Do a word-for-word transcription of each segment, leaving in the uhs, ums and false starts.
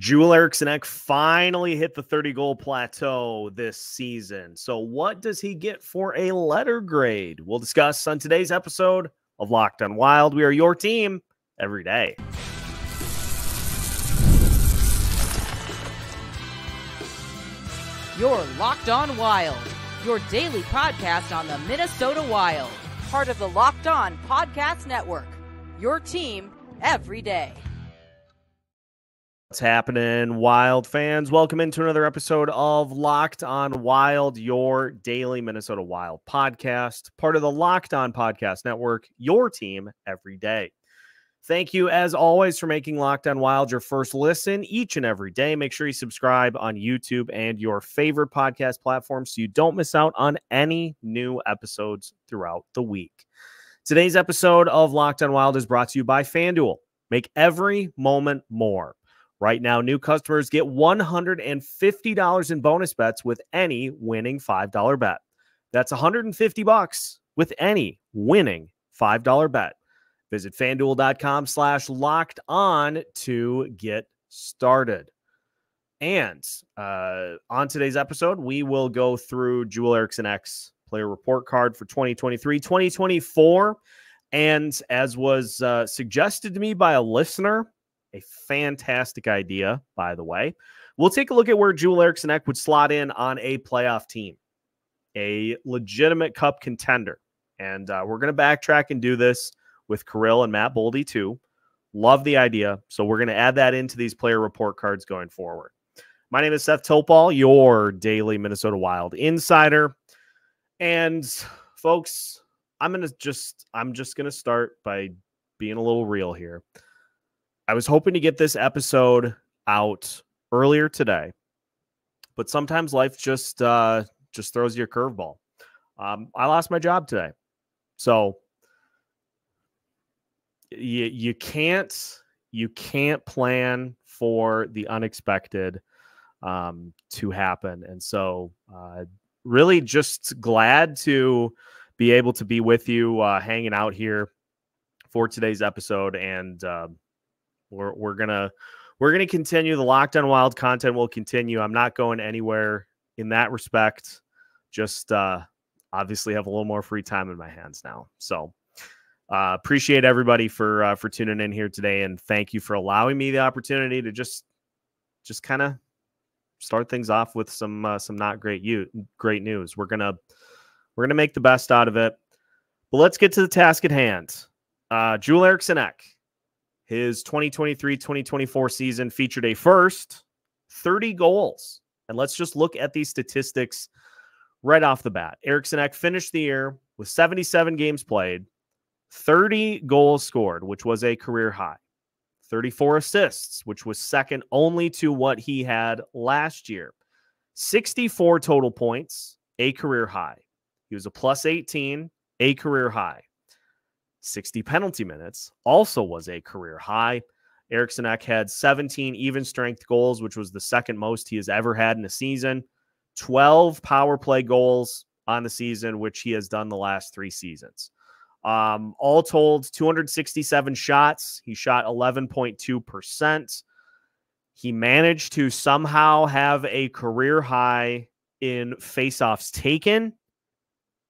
Joel Eriksson Ek finally hit the thirty-goal plateau this season. So what does he get for a letter grade? We'll discuss on today's episode of Locked on Wild. We are your team every day. You're Locked on Wild, your daily podcast on the Minnesota Wild, part of the Locked on Podcast Network, your team every day. What's happening, Wild fans? Welcome into another episode of Locked on Wild, your daily Minnesota Wild podcast, part of the Locked on Podcast Network, your team every day. Thank you, as always, for making Locked on Wild your first listen each and every day. Make sure you subscribe on YouTube and your favorite podcast platform so you don't miss out on any new episodes throughout the week. Today's episode of Locked on Wild is brought to you by FanDuel. Make every moment more. Right now, new customers get one hundred fifty dollars in bonus bets with any winning five dollar bet. That's one hundred fifty dollars with any winning five dollar bet. Visit FanDuel.com slash locked on to get started. And uh, on today's episode, we will go through Joel Eriksson Ek's player report card for twenty twenty-three twenty twenty-four. And as was uh, suggested to me by a listener, a fantastic idea, by the way. We'll take a look at where Joel Eriksson Ek would slot in on a playoff team, a legitimate cup contender. And uh, we're going to backtrack and do this with Kirill and Matt Boldy, too. Love the idea. So we're going to add that into these player report cards going forward. My name is Seth Topal, your daily Minnesota Wild insider. And folks, I'm going to just, I'm just going to start by being a little real here. I was hoping to get this episode out earlier today, but sometimes life just uh, just throws you a curveball. Um, I lost my job today, so you you can't you can't plan for the unexpected um, to happen, and so uh, really just glad to be able to be with you, uh, hanging out here for today's episode, and. Uh, We're, we're gonna we're gonna continue the Locked on Wild content. Will continue. I'm not going anywhere in that respect. Just uh, obviously have a little more free time in my hands now. So uh, appreciate everybody for uh, for tuning in here today, and thank you for allowing me the opportunity to just just kind of start things off with some uh, some not great you great news. We're gonna we're gonna make the best out of it. But let's get to the task at hand. Uh, Joel Eriksson Ek. His twenty twenty-three twenty twenty-four season featured a first thirty goals. And let's just look at these statistics right off the bat. Eriksson Ek finished the year with seventy-seven games played, thirty goals scored, which was a career high, thirty-four assists, which was second only to what he had last year, sixty-four total points, a career high. He was a plus eighteen, a career high. sixty penalty minutes also was a career high. Eriksson Ek had seventeen even strength goals, which was the second most he has ever had in a season. twelve power play goals on the season, which he has done the last three seasons. Um, all told, two hundred sixty-seven shots. He shot eleven point two percent. He managed to somehow have a career high in faceoffs taken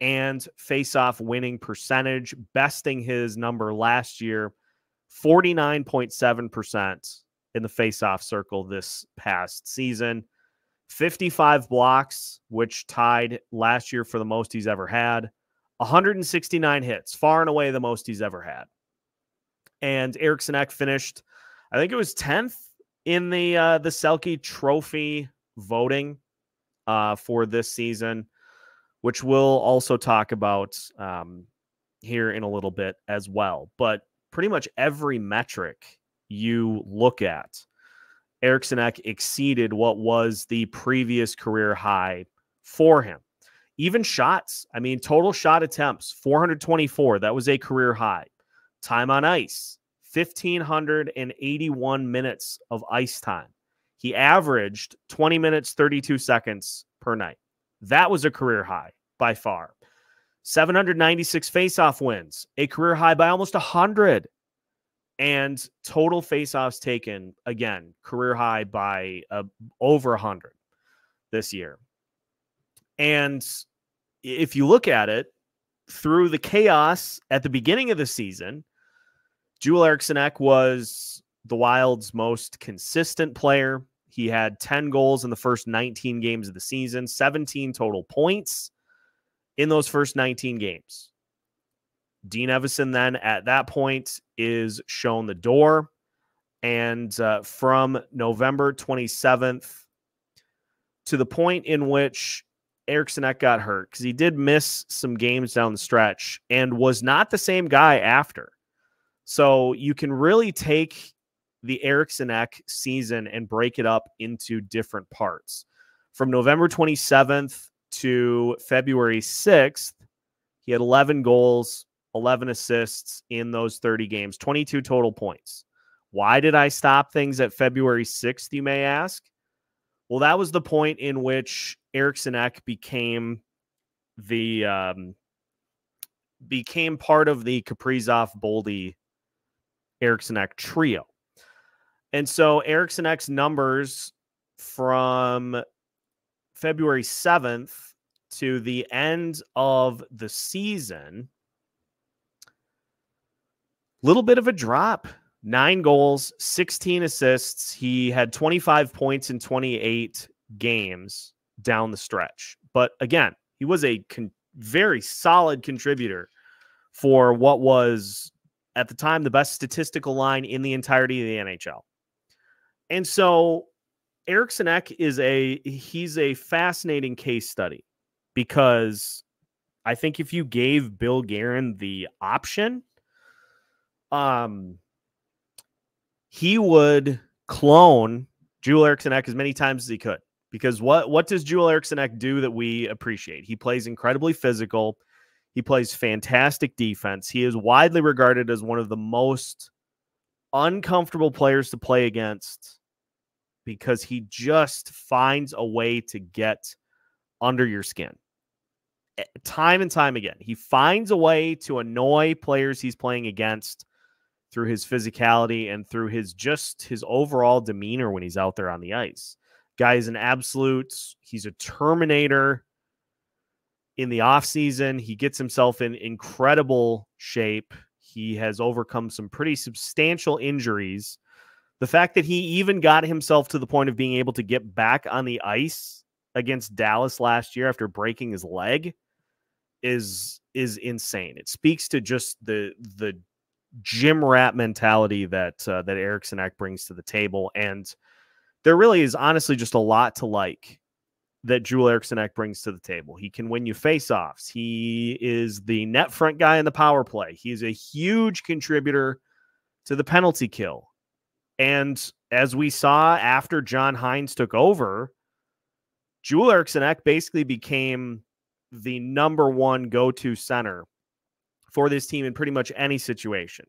and face-off winning percentage, besting his number last year, forty-nine point seven percent in the face-off circle this past season. fifty-five blocks, which tied last year for the most he's ever had. one hundred sixty-nine hits, far and away the most he's ever had. And Eriksson Ek finished, I think it was tenth in the uh, the Selke Trophy voting uh, for this season, which we'll also talk about um, here in a little bit as well. But pretty much every metric you look at, Eriksson Ek exceeded what was the previous career high for him. Even shots, I mean, total shot attempts, four hundred twenty-four. That was a career high. Time on ice, one thousand five hundred eighty-one minutes of ice time. He averaged twenty minutes, thirty-two seconds per night. That was a career high by far. seven hundred ninety-six faceoff wins, a career high by almost one hundred. And total faceoffs taken, again, career high by uh, over one hundred this year. And if you look at it, through the chaos at the beginning of the season, Joel Eriksson Ek was the Wild's most consistent player. He had ten goals in the first nineteen games of the season, seventeen total points in those first nineteen games. Dean Evason then at that point is shown the door. And uh, from November twenty-seventh to the point in which Eriksson Ek got hurt, because he did miss some games down the stretch and was not the same guy after. So you can really take the Eriksson Ek season and break it up into different parts. From November twenty-seventh to February sixth, he had eleven goals, eleven assists in those thirty games, twenty-two total points. Why did I stop things at February sixth, you may ask? Well, that was the point in which Eriksson Ek became the um, became part of the Kaprizov, Boldy, Eriksson Ek trio. And so Eriksson Ek's numbers from February seventh to the end of the season, little bit of a drop. Nine goals, sixteen assists. He had twenty-five points in twenty-eight games down the stretch. But again, he was a con very solid contributor for what was, at the time, the best statistical line in the entirety of the N H L. And so Eriksson Ek is a, he's a fascinating case study, because I think if you gave Bill Guerin the option, um, he would clone Joel Eriksson Ek as many times as he could. Because what, what does Joel Eriksson Ek do that we appreciate? He plays incredibly physical. He plays fantastic defense. He is widely regarded as one of the most uncomfortable players to play against, because he just finds a way to get under your skin. Time and time again, he finds a way to annoy players he's playing against through his physicality and through his just his overall demeanor when he's out there on the ice. Guy is an absolute, he's a terminator. In the offseason, he gets himself in incredible shape. He has overcome some pretty substantial injuries. The fact that he even got himself to the point of being able to get back on the ice against Dallas last year after breaking his leg is is insane. It speaks to just the the gym rat mentality that uh, that Eriksson Ek brings to the table, and there really is honestly just a lot to like that Joel Eriksson Ek brings to the table. He can win you faceoffs. He is the net front guy in the power play. He's a huge contributor to the penalty kill. And as we saw after John Hynes took over, Joel Eriksson Ek basically became the number one go-to center for this team in pretty much any situation.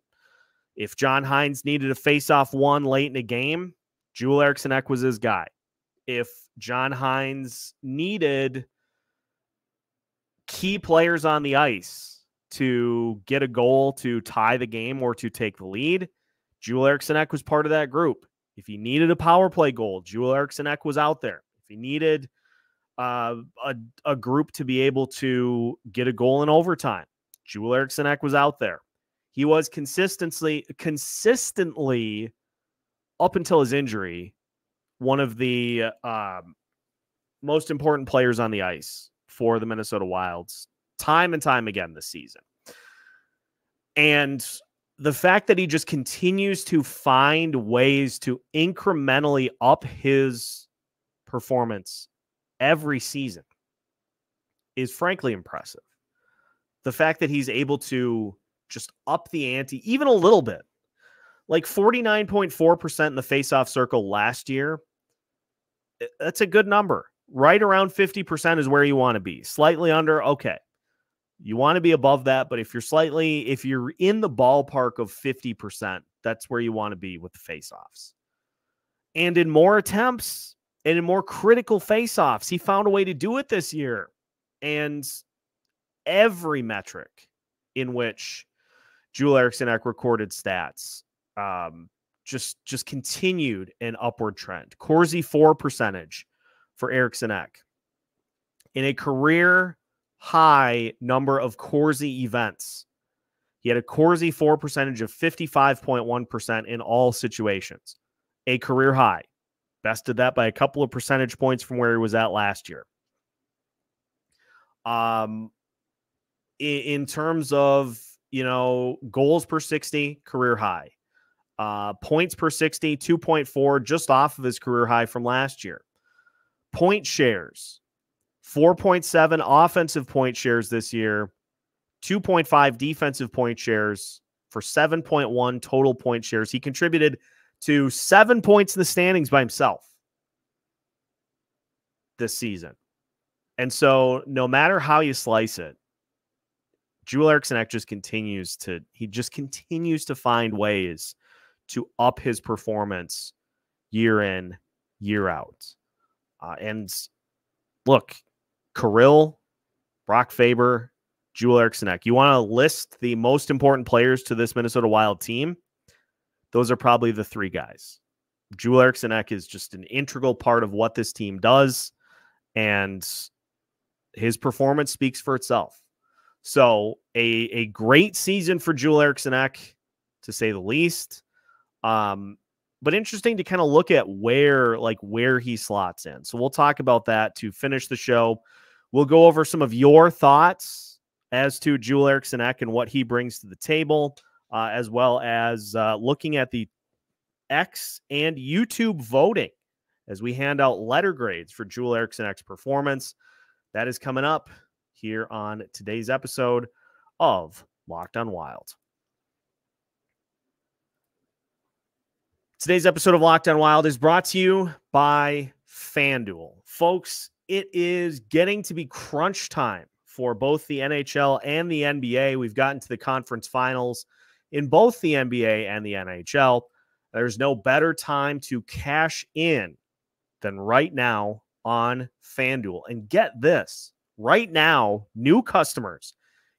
If John Hynes needed a face-off one late in a game, Joel Eriksson Ek was his guy. If John Hynes needed key players on the ice to get a goal to tie the game or to take the lead, Joel Eriksson Ek was part of that group. If he needed a power play goal, Joel Eriksson Ek was out there. If he needed uh, a, a group to be able to get a goal in overtime, Joel Eriksson Ek was out there. He was consistently, consistently up until his injury, one of the um, most important players on the ice for the Minnesota Wilds time and time again this season. And the fact that he just continues to find ways to incrementally up his performance every season is frankly impressive. The fact that he's able to just up the ante even a little bit. Like forty-nine point four percent in the faceoff circle last year, that's a good number. Right around fifty percent is where you want to be. Slightly under, okay. You want to be above that, but if you're slightly, if you're in the ballpark of fifty percent, that's where you want to be with the faceoffs. And in more attempts and in more critical faceoffs, he found a way to do it this year. And every metric in which Joel Eriksson Ek recorded stats um, just just continued an upward trend. Corsi four percentage for Eriksson Ek. In a career high number of Corsi events, he had a Corsi four percentage of fifty-five point one percent in all situations, a career high. Bested that by a couple of percentage points from where he was at last year. Um, in, in terms of, you know, goals per sixty, career high. Uh, points per sixty, two point four, just off of his career high from last year. Point shares, four point seven offensive point shares this year, two point five defensive point shares for seven point one total point shares. He contributed to seven points in the standings by himself this season. And so no matter how you slice it, Joel Eriksson Ek just continues to, he just continues to find ways to up his performance year in, year out. Uh, and look, Kirill, Brock Faber, Joel Eriksson Ek. You want to list the most important players to this Minnesota Wild team? Those are probably the three guys. Joel Eriksson Ek is just an integral part of what this team does, and his performance speaks for itself. So a, a great season for Joel Eriksson Ek, to say the least. Um, but interesting to kind of look at where, like where he slots in. So we'll talk about that to finish the show. We'll go over some of your thoughts as to Joel Eriksson Ek and what he brings to the table, uh, as well as uh, looking at the X and YouTube voting as we hand out letter grades for Joel Eriksson Ek's performance. That is coming up here on today's episode of Locked on Wild. Today's episode of Locked on Wild is brought to you by FanDuel. Folks, it is getting to be crunch time for both the N H L and the N B A. We've gotten to the conference finals in both the N B A and the N H L. There's no better time to cash in than right now on FanDuel. And get this, right now, new customers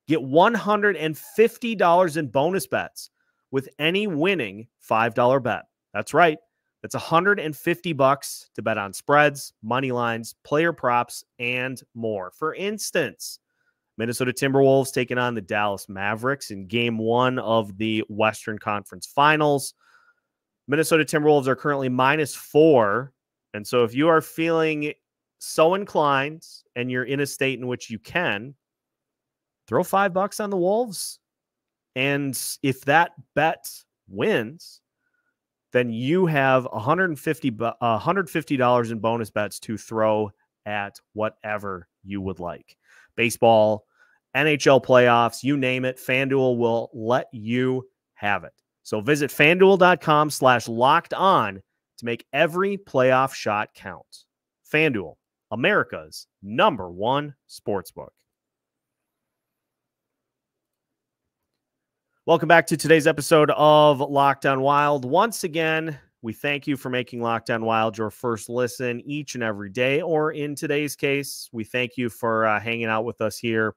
get one hundred fifty dollars in bonus bets with any winning five dollar bet. That's right. That's one hundred fifty bucks to bet on spreads, money lines, player props, and more. For instance, Minnesota Timberwolves taking on the Dallas Mavericks in game one of the Western Conference Finals. Minnesota Timberwolves are currently minus four. And so if you are feeling so inclined and you're in a state in which you can, throw five bucks on the Wolves. And if that bet wins, then you have one hundred fifty dollars in bonus bets to throw at whatever you would like. Baseball, N H L playoffs, you name it, FanDuel will let you have it. So visit FanDuel.com slash locked on to make every playoff shot count. FanDuel, America's number one sportsbook. Welcome back to today's episode of Locked on Wild. Once again, we thank you for making Locked on Wild your first listen each and every day, or in today's case, we thank you for uh, hanging out with us here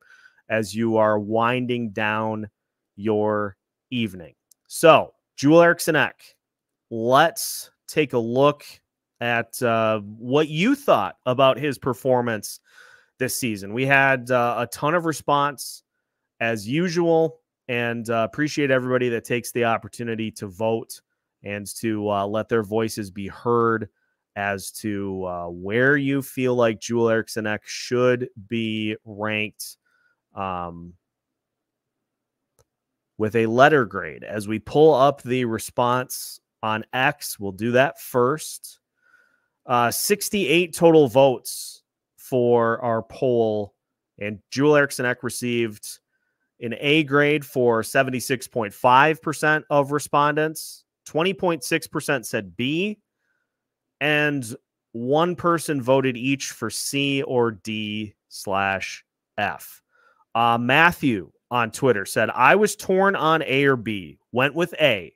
as you are winding down your evening. So, Joel Eriksson Ek, let's take a look at uh, what you thought about his performance this season. We had uh, a ton of response, as usual, and uh, appreciate everybody that takes the opportunity to vote and to uh, let their voices be heard as to uh, where you feel like Joel Eriksson Ek should be ranked, um, with a letter grade. As we pull up the response on X, we'll do that first. Uh, sixty-eight total votes for our poll, and Joel Eriksson Ek received an A grade for seventy-six point five percent of respondents. twenty point six percent said B, and one person voted each for C or D slash F. Uh, Matthew on Twitter said, I was torn on A or B, went with A.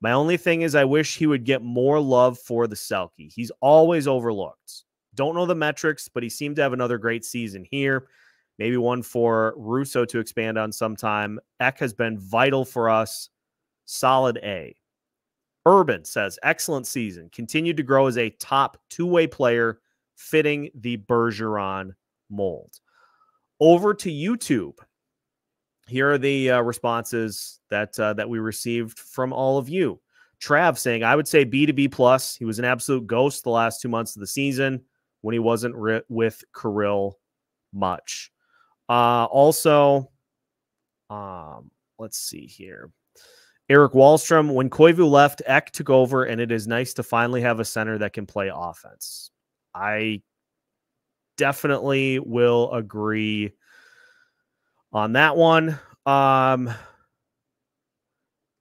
My only thing is I wish he would get more love for the Selke. He's always overlooked. Don't know the metrics, but he seemed to have another great season here. Maybe one for Russo to expand on sometime. Ek has been vital for us. Solid A. Urban says, excellent season. Continued to grow as a top two-way player, fitting the Bergeron mold. Over to YouTube. Here are the uh, responses that uh, that we received from all of you. Trav saying, I would say B to B plus. He was an absolute ghost the last two months of the season when he wasn't ri- with Kirill much. Uh, also, um, let's see here. Eric Wallstrom, when Koivu left, Ek took over, and it is nice to finally have a center that can play offense. I definitely will agree on that one. Um,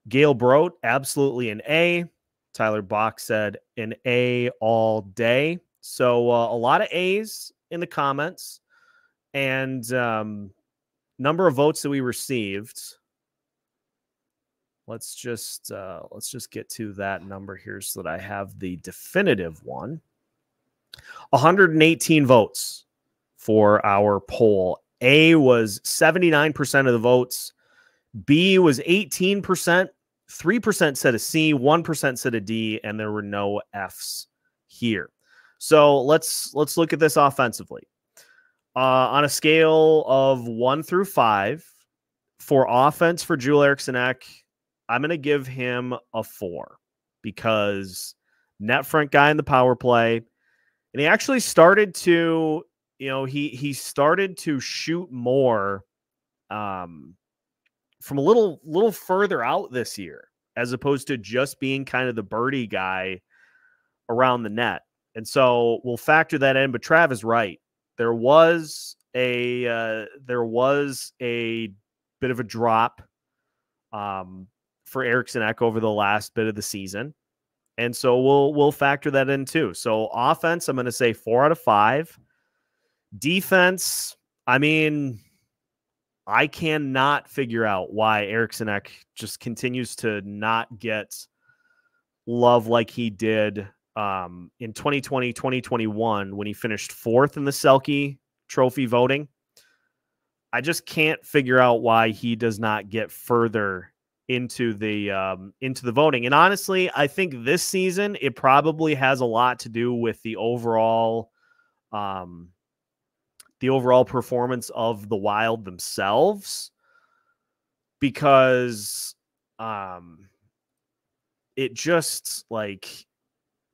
Gail Brote, absolutely an A. Tyler Bach said an A all day. So uh, a lot of A's in the comments, and um, number of votes that we received. Let's just uh, let's just get to that number here so that I have the definitive one. one hundred eighteen votes for our poll. A was seventy-nine percent of the votes. B was eighteen percent. three percent said a C. one percent said a D. And there were no Fs here. So let's let's look at this offensively. Uh, on a scale of one through five, for offense for Joel Eriksson Ek, I'm going to give him a four because net front guy in the power play. And he actually started to, you know, he he started to shoot more um, from a little little further out this year, as opposed to just being kind of the birdie guy around the net. And so we'll factor that in. But Trav is right. There was a uh, there was a bit of a drop Um, for Eriksson Ek over the last bit of the season. And so we'll we'll factor that in too. So offense, I'm going to say four out of five. Defense, I mean, I cannot figure out why Eriksson Ek just continues to not get love like he did um, in twenty twenty, twenty twenty-one when he finished fourth in the Selke Trophy voting. I just can't figure out why he does not get further into the um, into the voting. And honestly, I think this season, it probably has a lot to do with the overall um, the overall performance of the Wild themselves, because um, it just, like,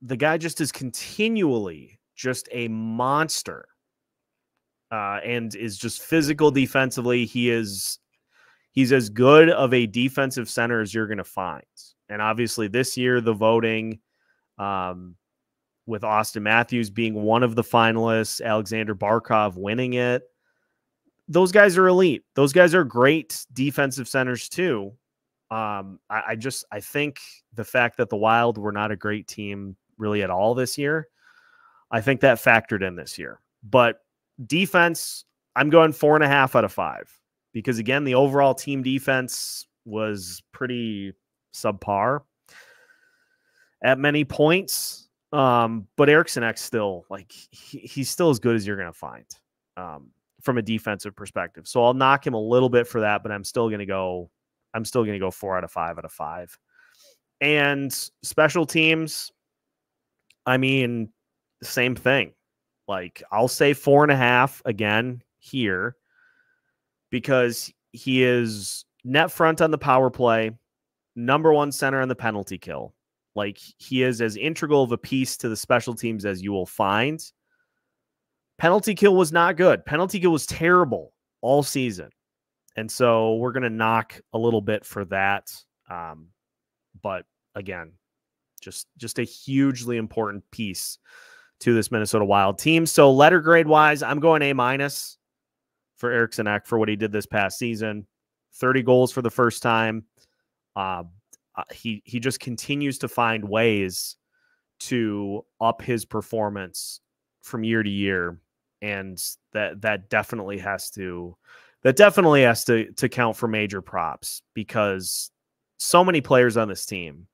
the guy just is continually just a monster uh, and is just physical defensively. He is He's as good of a defensive center as you're going to find. And obviously this year, the voting um, with Austin Matthews being one of the finalists, Alexander Barkov winning it. Those guys are elite. Those guys are great defensive centers too. Um, I, I just, I think the fact that the Wild were not a great team really at all this year, I think that factored in this year. But defense, I'm going four and a half out of five. Because, again, the overall team defense was pretty subpar at many points. Um, but Eriksson Ek still, like, he, he's still as good as you're going to find um, from a defensive perspective. So I'll knock him a little bit for that, but I'm still going to go, I'm still going to go four out of five out of five. And special teams, I mean, same thing. Like, I'll say four and a half again here, because he is net front on the power play, number one center on the penalty kill. Like, he is as integral of a piece to the special teams as you will find. Penalty kill was not good. Penalty kill was terrible all season. And so we're going to knock a little bit for that. Um, but again, just, just a hugely important piece to this Minnesota Wild team. So letter grade wise, I'm going A minus for Eriksson Ek for what he did this past season. thirty goals for the first time. Uh, he, he just continues to find ways to up his performance from year to year. And that, that definitely has to, that definitely has to, to count for major props, because so many players on this team,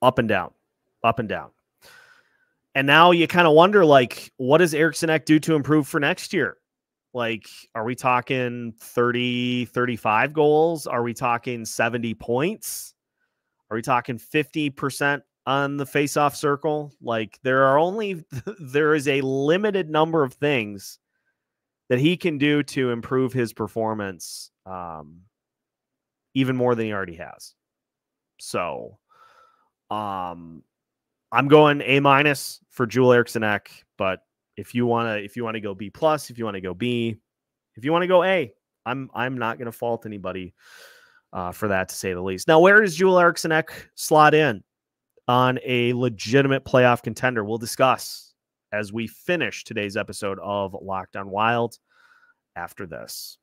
up and down, up and down. And now you kind of wonder, like, what does Eriksson Ek do to improve for next year? Like, are we talking thirty, thirty-five goals? Are we talking seventy points? Are we talking fifty percent on the faceoff circle? Like, there are only, there is a limited number of things that he can do to improve his performance um, even more than he already has. So um, I'm going A minus for Joel Eriksson Ek, but if you want to, if you want to go B plus, if you want to go B, if you want to go A, I'm, I'm not going to fault anybody uh, for that, to say the least. Now, where does Joel Eriksson Ek slot in on a legitimate playoff contender? We'll discuss as we finish today's episode of Locked on Wild after this.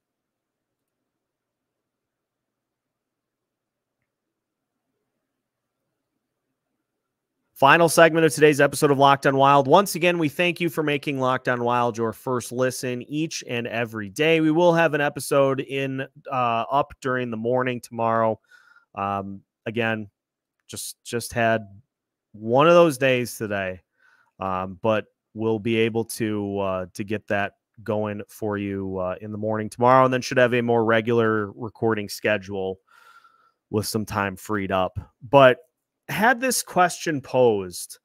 Final segment of today's episode of Locked on Wild. Once again, we thank you for making Locked on Wild your first listen each and every day. We will have an episode in uh, up during the morning tomorrow. Um, again, just just had one of those days today, um, but we'll be able to uh, to get that going for you uh, in the morning tomorrow, and then should have a more regular recording schedule with some time freed up. But had this question posed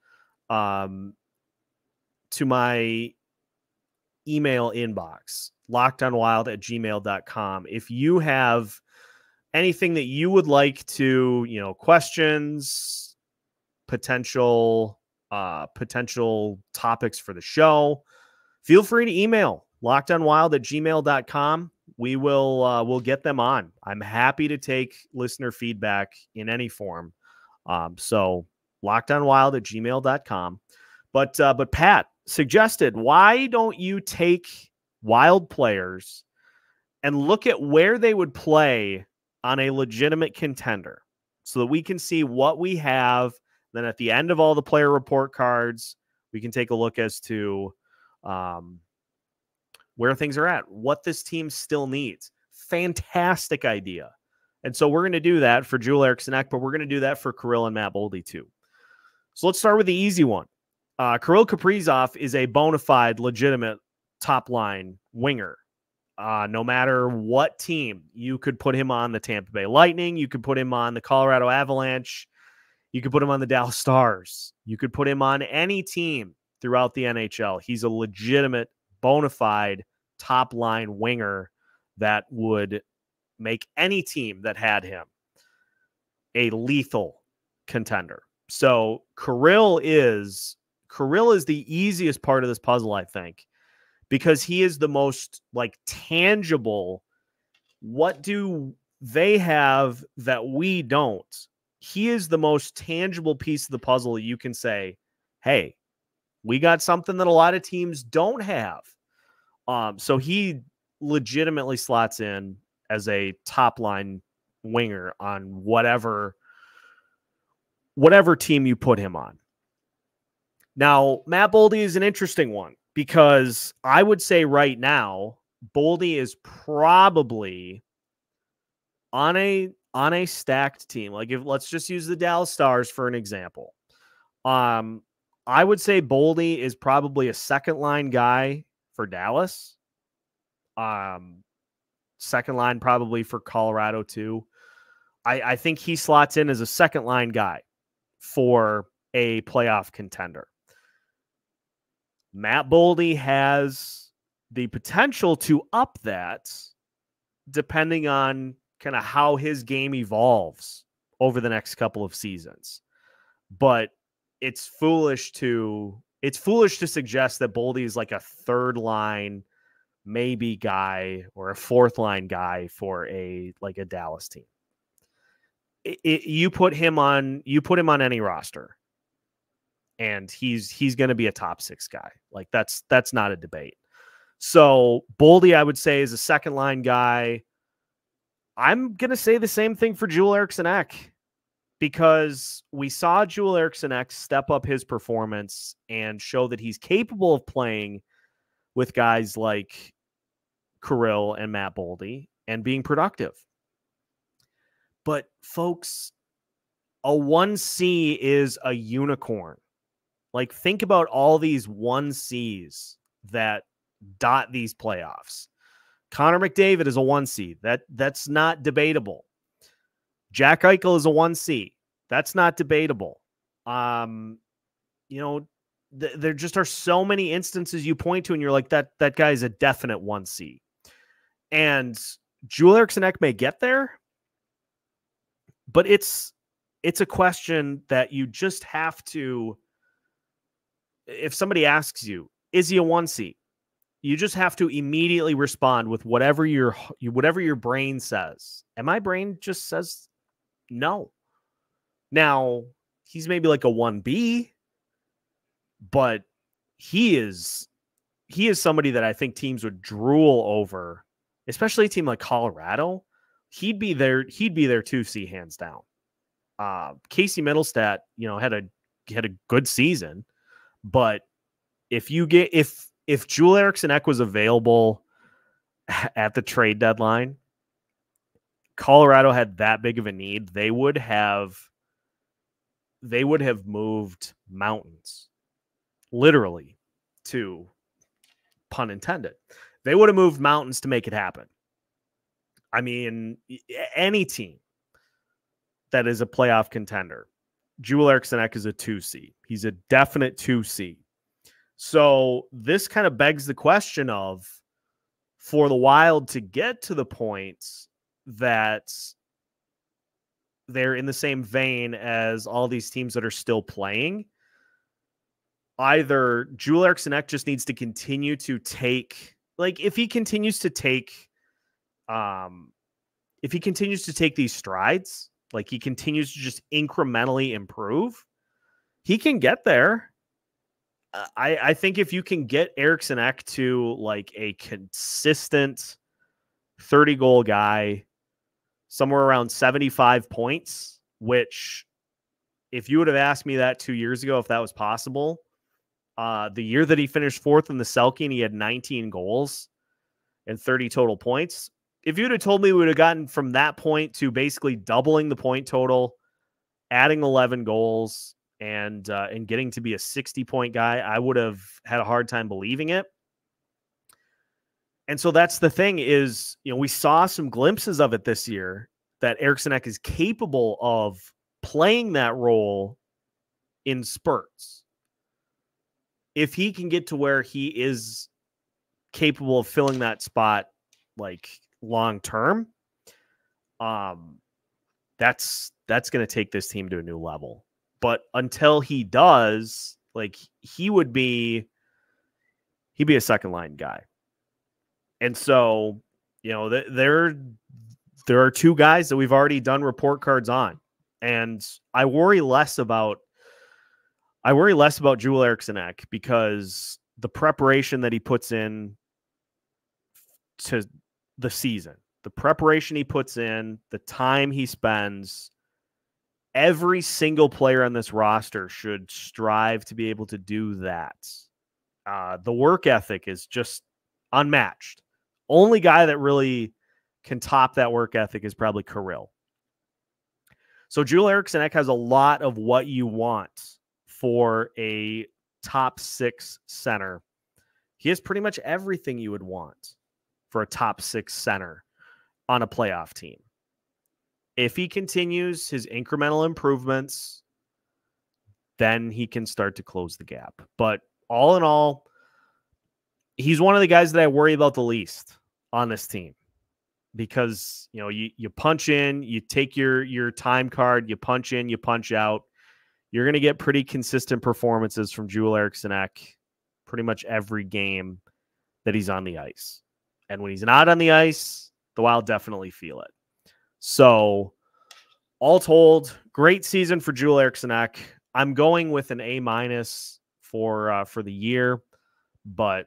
um, to my email inbox, locked on wild at gmail dot com. If you have anything that you would like to, you know, questions, potential, uh, potential topics for the show, feel free to email locked on wild at gmail dot com. We will, uh, we'll get them on. I'm happy to take listener feedback in any form. Um, so locked on wild at gmail dot com, but, uh, but Pat suggested, why don't you take Wild players and look at where they would play on a legitimate contender so that we can see what we have. Then at the end of all the player report cards, we can take a look as to, um, where things are at, what this team still needs. Fantastic idea. And so we're going to do that for Joel Eriksson Ek, but we're going to do that for Kirill and Matt Boldy too. So let's start with the easy one. Uh, Kirill Kaprizov is a bona fide, legitimate top-line winger. Uh, no matter what team, you could put him on the Tampa Bay Lightning. You could put him on the Colorado Avalanche. You could put him on the Dallas Stars. You could put him on any team throughout the N H L. He's a legitimate, bona fide, top-line winger that would make any team that had him a lethal contender. So Kirill is Kirill is the easiest part of this puzzle, I think, because he is the most like tangible. What do they have that we don't? He is the most tangible piece of the puzzle. You can say, hey, we got something that a lot of teams don't have. Um, so he legitimately slots in as a top line winger on whatever, whatever team you put him on. Now, Matt Boldy is an interesting one because I would say right now, Boldy is probably on a, on a stacked team. Like if let's just use the Dallas Stars for an example. Um, I would say Boldy is probably a second line guy for Dallas. Um, Second line probably for Colorado too. I, I think he slots in as a second line guy for a playoff contender. Matt Boldy has the potential to up that depending on kind of how his game evolves over the next couple of seasons. But it's foolish to it's foolish to suggest that Boldy is like a third line maybe guy or a fourth line guy for a, like a Dallas team. It, it, you put him on, you put him on any roster and he's, he's going to be a top six guy. Like that's, that's not a debate. So Boldy, I would say, is a second line guy. I'm going to say the same thing for Joel Eriksson Ek because we saw Joel Eriksson Ek step up his performance and show that he's capable of playing with guys like Kirill and Matt Boldy and being productive. But folks, a one C is a unicorn. Like think about all these one C's that dot these playoffs. Connor McDavid is a one seed. That, that's not debatable. Jack Eichel is a one seed. That's not debatable. Um, you know, th there just are so many instances you point to and you're like, that, that guy is a definite one seed. And Joel Eriksson Ek may get there, but it's, it's a question that you just have to, if somebody asks you, is he a one seed? You just have to immediately respond with whatever your, whatever your brain says. And my brain just says no. Now, he's maybe like a one B, but he is, he is somebody that I think teams would drool over, especially a team like Colorado. He'd be there, he'd be their two C hands down. Uh, Casey Mittelstadt, you know, had a had a good season, but if you get if if Joel Eriksson Ek was available at the trade deadline, Colorado had that big of a need, they would have they would have moved mountains, literally, to pun intended. They would have moved mountains to make it happen. I mean, any team that is a playoff contender, Joel Eriksson Ek is a two C. He's a definite two C. So this kind of begs the question of, for the Wild to get to the points that they're in the same vein as all these teams that are still playing, either Joel Eriksson Ek just needs to continue to take, like if he continues to take, um, if he continues to take these strides, like he continues to just incrementally improve, he can get there. I, I think if you can get Eriksson Ek to like a consistent thirty goal guy, somewhere around seventy-five points, which if you would have asked me that two years ago, if that was possible, uh, the year that he finished fourth in the Selke and he had nineteen goals and thirty total points, if you'd have told me we would have gotten from that point to basically doubling the point total, adding eleven goals, and uh, and getting to be a sixty point guy, I would have had a hard time believing it. And so that's the thing is, you know, we saw some glimpses of it this year that Eriksson Ek is capable of playing that role in spurts. If he can get to where he is capable of filling that spot, like long term, um, that's that's going to take this team to a new level. But until he does, like he would be, he'd be a second line guy. And so, you know, th there there are two guys that we've already done report cards on, and I worry less about I worry less about Joel Eriksson Ek because the preparation that he puts in to the season, the preparation he puts in, the time he spends, every single player on this roster should strive to be able to do that. Uh, the work ethic is just unmatched. Only guy that really can top that work ethic is probably Kirill. So Joel Eriksson Ek has a lot of what you want for a top six center. He has pretty much everything you would want for a top six center on a playoff team. If he continues his incremental improvements, then he can start to close the gap. But all in all, he's one of the guys that I worry about the least on this team because, you know, you, you punch in, you take your, your time card, you punch in, you punch out. You're going to get pretty consistent performances from Joel Eriksson Ek pretty much every game that he's on the ice. And when he's not on the ice, the Wild definitely feel it. So, all told, great season for Joel Eriksson Ek. I'm going with an A minus for uh, for the year, but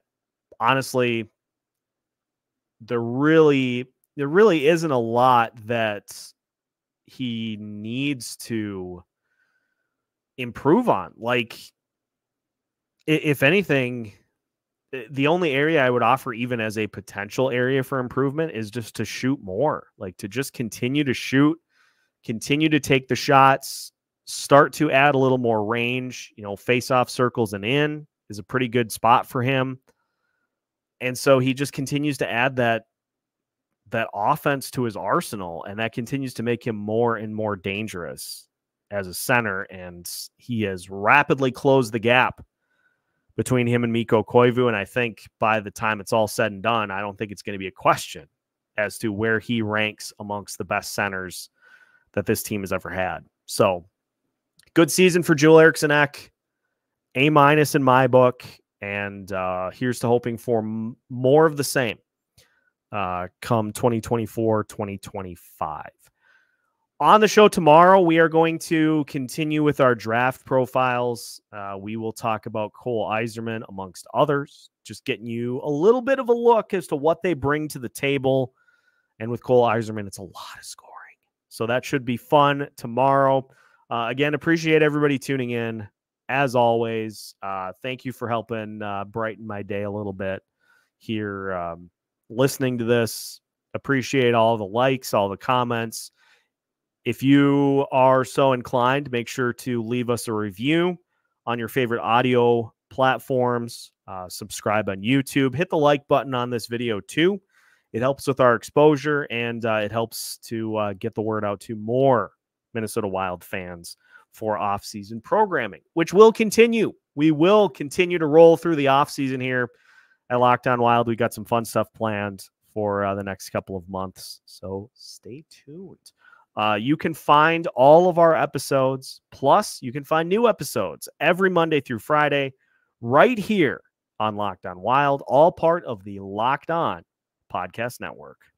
honestly, there really there really isn't a lot that he needs to improve on. Like, if anything, the only area I would offer even as a potential area for improvement is just to shoot more, like to just continue to shoot, continue to take the shots, start to add a little more range, you know, face off circles and in is a pretty good spot for him. And so he just continues to add that, that offense to his arsenal, and that continues to make him more and more dangerous as a center, and he has rapidly closed the gap between him and Mikko Koivu, and I think by the time it's all said and done, I don't think it's going to be a question as to where he ranks amongst the best centers that this team has ever had. So, good season for Joel Eriksson Ek, A minus in my book, and uh, here's to hoping for m more of the same uh, come twenty twenty-four, twenty twenty-five. On the show tomorrow, we are going to continue with our draft profiles. Uh, we will talk about Cole Eiserman, amongst others, just getting you a little bit of a look as to what they bring to the table. And with Cole Eiserman, it's a lot of scoring. So that should be fun tomorrow. Uh, again, appreciate everybody tuning in. As always, uh, thank you for helping uh, brighten my day a little bit here, um, listening to this. Appreciate all the likes, all the comments. If you are so inclined, make sure to leave us a review on your favorite audio platforms. Uh, subscribe on YouTube. Hit the like button on this video too. It helps with our exposure, and uh, it helps to uh, get the word out to more Minnesota Wild fans for off-season programming, which will continue. We will continue to roll through the off-season here at Locked on Wild. We got some fun stuff planned for uh, the next couple of months, so stay tuned. Uh, you can find all of our episodes, plus you can find new episodes every Monday through Friday right here on Locked on Wild, all part of the Locked on Podcast Network.